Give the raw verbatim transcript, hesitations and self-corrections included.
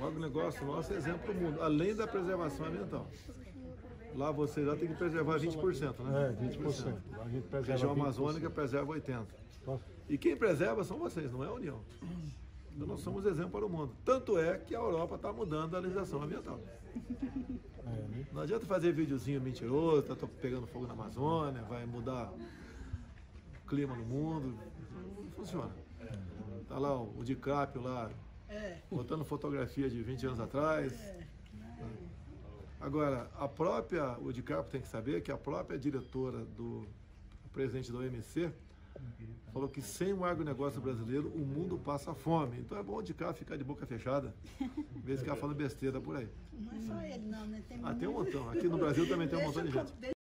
O agronegócio nosso é exemplo para o mundo, além da preservação ambiental. Lá você já tem que preservar vinte por cento, né? É, vinte por cento. A gente preserva. Região Amazônica preserva oitenta por cento. E quem preserva são vocês, não é a União. Então nós somos exemplo para o mundo. Tanto é que a Europa está mudando a legislação ambiental. Não adianta fazer videozinho mentiroso, tá pegando fogo na Amazônia, vai mudar o clima no mundo. Não funciona. Tá lá o DiCaprio lá, botando fotografia de vinte anos atrás. Agora, a própria, o DiCaprio tem que saber que a própria diretora do presidente da O M C falou que sem o agronegócio brasileiro o mundo passa fome. Então é bom o DiCaprio ficar de boca fechada, em vez de ficar falando besteira por aí. Não é só ele não, né? Tem, ah, tem um montão. Aqui no Brasil também tem um montão de gente.